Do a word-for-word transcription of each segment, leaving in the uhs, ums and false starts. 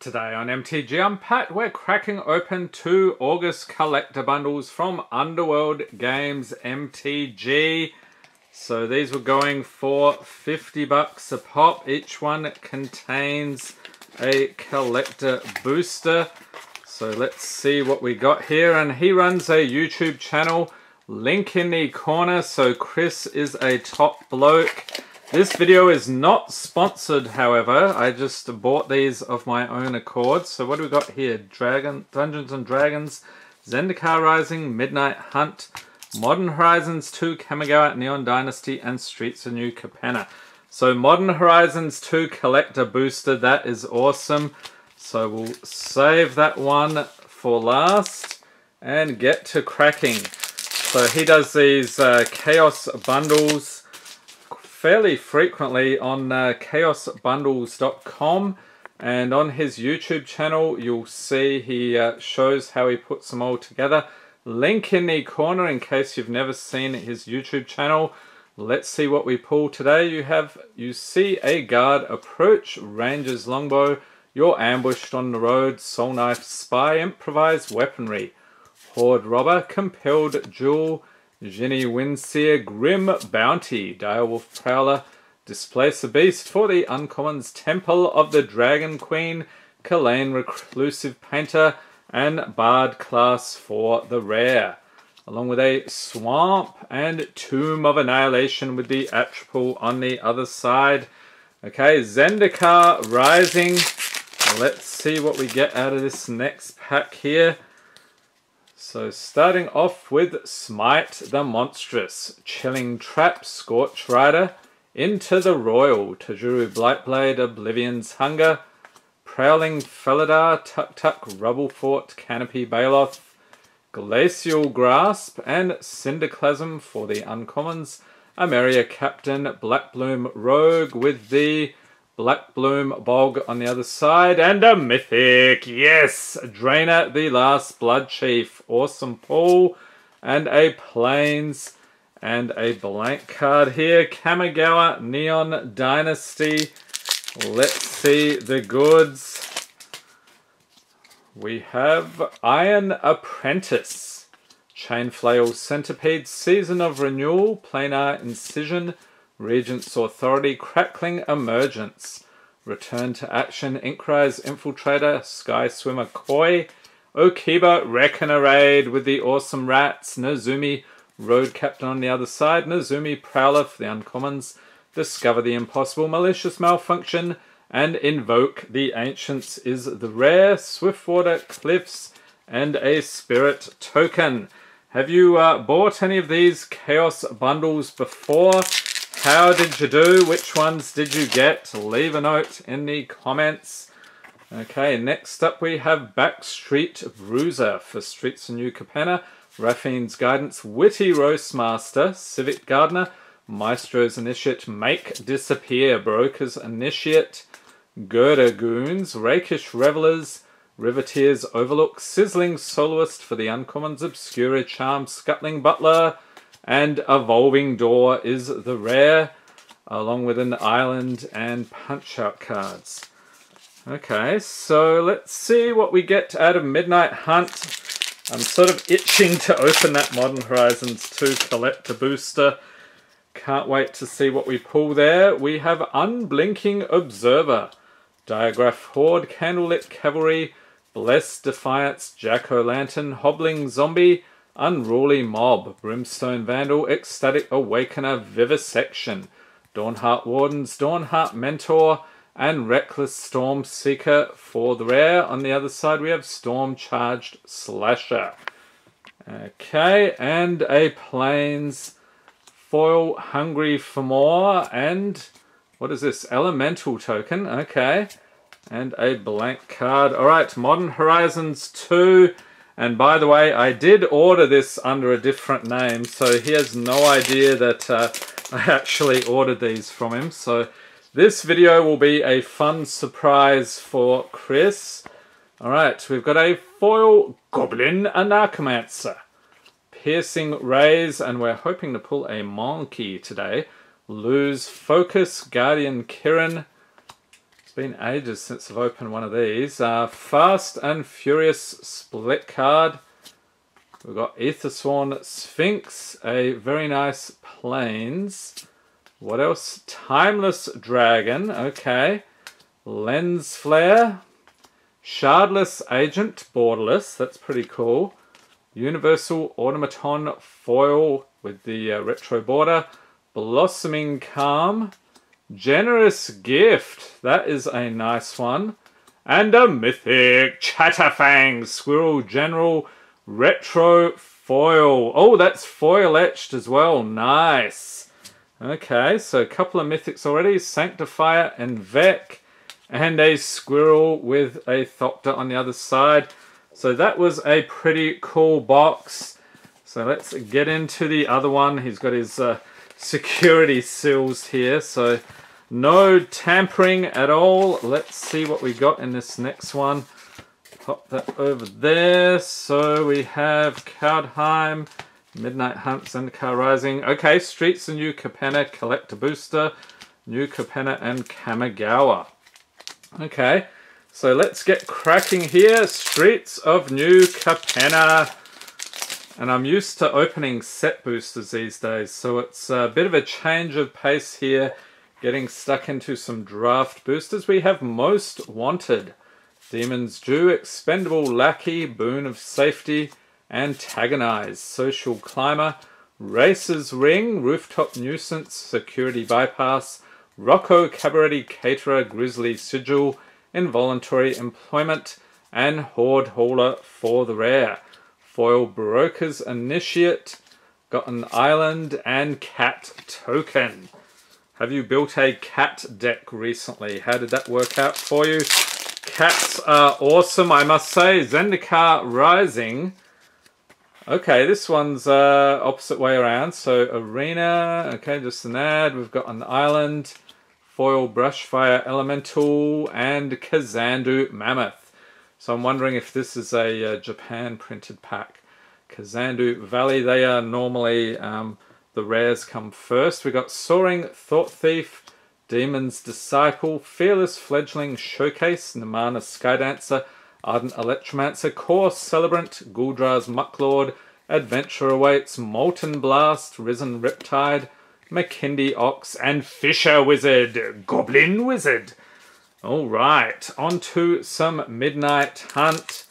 Today on M T G Unpacked, we're cracking open two August collector bundles from Underworld Games M T G. So these were going for fifty bucks a pop. Each one contains a collector booster. So let's see what we got here. And he runs a YouTube channel, link in the corner. So Chris is a top bloke. This video is not sponsored, however. I just bought these of my own accord. So what do we got here? Dragon, Dungeons and Dragons, Zendikar Rising, Midnight Hunt, Modern Horizons two, Kamigawa Neon Dynasty, and Streets of New Capenna. So Modern Horizons two Collector Booster, that is awesome. So we'll save that one for last and get to cracking. So he does these uh, Chaos Bundles fairly frequently on uh, chaos bundles dot com, and on his YouTube channel you'll see he uh, shows how he puts them all together. Link in the corner in case you've never seen his YouTube channel. Let's see what we pull today. You have you see a guard approach, ranger's longbow, you're ambushed on the road, soul knife spy, improvised weaponry, horde robber, compelled duel, Ginny Windseer, Grim Bounty, Direwolf Prowler, Displace the Beast for the uncommons, Temple of the Dragon Queen, Kalein Reclusive Painter, and Bard class for the rare, along with a Swamp and Tomb of Annihilation with the Atropole on the other side. Okay, Zendikar Rising. Let's see what we get out of this next pack here. So starting off with Smite the Monstrous, Chilling Trap, Scorch Rider, Into the Royal, Tajuru Blightblade, Oblivion's Hunger, Prowling Felidar, Tuk Tuk Rubble Fort, Canopy Baloth, Glacial Grasp, and Cinderclasm for the uncommons, Ameria Captain, Black Bloom Rogue with the Black Bloom Bog on the other side, and a mythic, yes! Drainer, the Last Blood Chief, awesome pull, and a plains, and a blank card here, Kamigawa Neon Dynasty. Let's see the goods. We have Iron Apprentice, Chainflail Centipede, Season of Renewal, Planar Incision, Regent's Authority, Crackling Emergence, Return to Action, Inkrise Infiltrator, Sky Swimmer Koi, Okiba Reckoner Raid with the awesome rats, Nozumi Road Captain on the other side, Nozumi Prowler for the uncommons, Discover the Impossible, Malicious Malfunction, and Invoke the Ancients is the rare, Swiftwater Cliffs, and a Spirit Token. Have you uh, bought any of these Chaos Bundles before? How did you do? Which ones did you get? Leave a note in the comments. Okay, next up we have Backstreet Bruiser for Streets of New Capenna, Raffine's Guidance, Witty Roastmaster, Civic Gardener, Maestro's Initiate, Make Disappear, Broker's Initiate, Girder Goons, Rakish Revelers, Riveteer's Overlook, Sizzling Soloist for the uncommons, Obscura Charm, Scuttling Butler, and Evolving Door is the rare, along with an Island and Punch-Out cards. Okay, so let's see what we get out of Midnight Hunt. I'm sort of itching to open that Modern Horizons two Collector Booster. Can't wait to see what we pull there. We have Unblinking Observer, Diagraph Horde, Candlelit Cavalry, Blessed Defiance, Jack-O-Lantern, Hobbling Zombie, Unruly Mob, Brimstone Vandal, Ecstatic Awakener, Vivisection, Dawnheart Wardens, Dawnheart Mentor, and Reckless Storm Seeker for the rare. On the other side we have Storm Charged Slasher. Okay, and a Plains Foil, Hungry for More, and what is this? Elemental Token, okay. And a blank card. Alright, Modern Horizons two. And by the way, I did order this under a different name, so he has no idea that uh, I actually ordered these from him. So this video will be a fun surprise for Chris. Alright, we've got a foil Goblin Anarchomancer, Piercing Rays, and we're hoping to pull a Monkey today. Lose Focus, Guardian Kirin, been ages since I've opened one of these. Uh, Fast and Furious split card. We've got Aethersworn Sphinx, a very nice Plains. What else? Timeless Dragon, okay. Lens Flare. Shardless Agent, borderless, that's pretty cool. Universal Automaton Foil with the uh, retro border. Blossoming Calm. Generous Gift, that is a nice one. And a Mythic Chatterfang Squirrel General Retro Foil. Oh, that's foil etched as well, nice. Okay, so a couple of Mythics already. Sanctifier and Vec. And a squirrel with a Thopter on the other side. So that was a pretty cool box. So let's get into the other one. He's got his uh, security seals here. So no tampering at all. Let's see what we got in this next one. Pop that over there. So we have Kaldheim, Midnight Hunt, Zendikar Rising. Okay, Streets of New Capenna, Collector Booster, New Capenna and Kamigawa. Okay, so let's get cracking here. Streets of New Capenna. And I'm used to opening set boosters these days, so it's a bit of a change of pace here, getting stuck into some draft boosters. We have Most Wanted, Demon's Due, Expendable Lackey, Boon of Safety, Antagonize, Social Climber, Racer's Ring, Rooftop Nuisance, Security Bypass, Rocco, Cabaret Caterer, Grizzly Sigil, Involuntary Employment, and Horde Hauler for the rare. Foil Broker's Initiate, got an Island, and Cat Token. Have you built a cat deck recently? How did that work out for you? Cats are awesome, I must say. Zendikar Rising. Okay, this one's uh, opposite way around. So Arena, okay, just an ad. We've got an Island. Foil Brushfire Elemental and Kazandu Mammoth. So I'm wondering if this is a uh, Japan printed pack. Kazandu Valley, they are normally, um, the rares come first. We got Soaring Thought Thief, Demon's Disciple, Fearless Fledgling Showcase, Namana Skydancer, Ardent Electromancer, Core Celebrant, Guldra's Mucklord, Adventure Awaits, Molten Blast, Risen Riptide, McKindy Ox, and Fisher Wizard, Goblin Wizard. All right, on to some Midnight Hunt.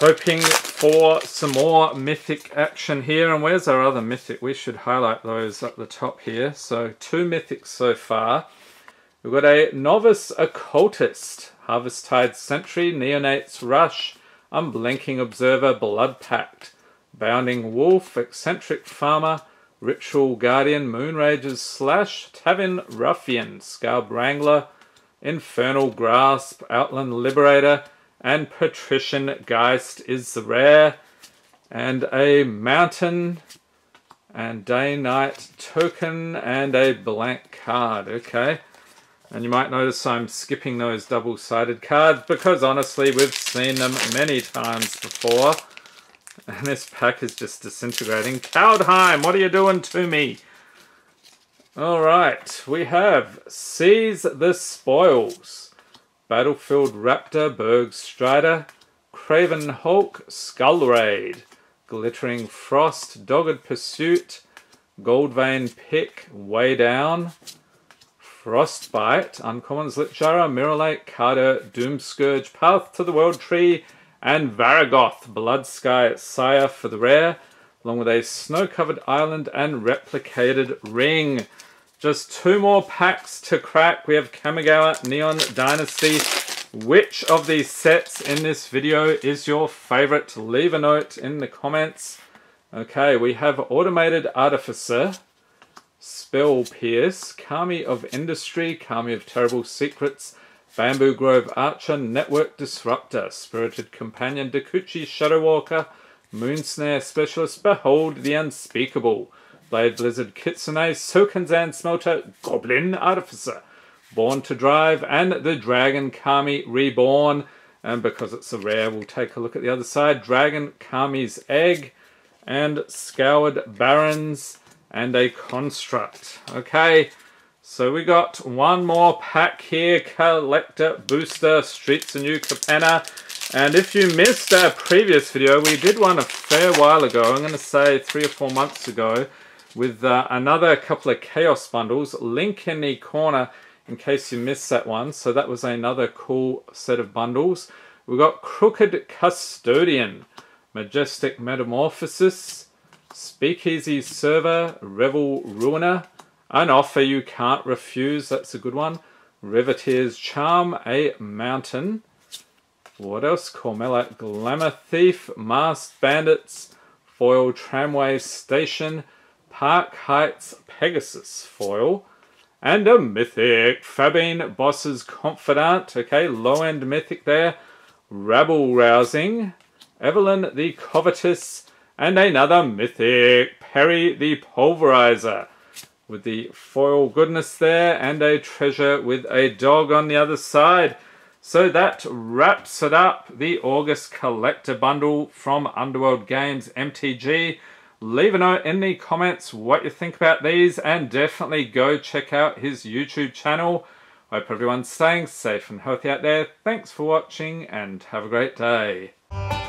Hoping for some more Mythic action here. And where's our other Mythic? We should highlight those up the top here. So two Mythics so far. We've got a Novice Occultist, Harvest Tide Sentry, Neonate's Rush, Unblinking Observer, Blood Pact, Bounding Wolf, Eccentric Farmer, Ritual Guardian, Moonrage's Slash, Tavern Ruffian, Scalp Wrangler, Infernal Grasp, Outland Liberator, and Patrician Geist is the rare. And a Mountain, and Day-Night Token, and a blank card, okay. And you might notice I'm skipping those double-sided cards because honestly we've seen them many times before. And this pack is just disintegrating. Kaldheim, what are you doing to me? Alright, we have Seize the Spoils. Battlefield Raptor, Berg Strider, Craven Hulk, Skull Raid, Glittering Frost, Dogged Pursuit, Goldvein Pick, Way Down, Frostbite, Uncommons Litjara, Mirrorlake, Carter, Doomscourge, Path to the World Tree, and Varagoth, Bloodsky Sire for the rare, along with a Snow-Covered Island and Replicated Ring. Just two more packs to crack. We have Kamigawa Neon Dynasty. Which of these sets in this video is your favorite? Leave a note in the comments. Okay, we have Automated Artificer, Spell Pierce, Kami of Industry, Kami of Terrible Secrets, Bamboo Grove Archer, Network Disruptor, Spirited Companion, Dokuchi Shadowwalker, Moonsnare Specialist, Behold the Unspeakable, Blade Blizzard Kitsune, Sokanzan Smelter, Goblin Artificer, Born to Drive, and the Dragon Kami Reborn. And because it's a rare, we'll take a look at the other side. Dragon Kami's Egg, and Scoured Barons, and a Construct. Okay. So we got one more pack here, Collector Booster, Streets of New Capenna. And if you missed our previous video, we did one a fair while ago, I'm going to say three or four months ago, with uh, another couple of Chaos Bundles. Link in the corner in case you missed that one. So that was another cool set of bundles. We've got Crooked Custodian, Majestic Metamorphosis, Speakeasy Server, Revel Ruiner, an offer you can't refuse, that's a good one. Riveteer's Charm, a mountain. What else? Cormella, Glamour Thief, Masked Bandits, Foil Tramway Station, Park Heights Pegasus Foil, and a Mythic, Fabine Boss's Confidant, okay, low-end Mythic there. Rabble Rousing, Evelyn the Covetous, and another Mythic, Perry the Pulverizer, with the foil goodness there, and a treasure with a dog on the other side. So that wraps it up, the August Collector Bundle from Underworld Games M T G. Leave a note in the comments what you think about these, and definitely go check out his YouTube channel. Hope everyone's staying safe and healthy out there. Thanks for watching, and have a great day.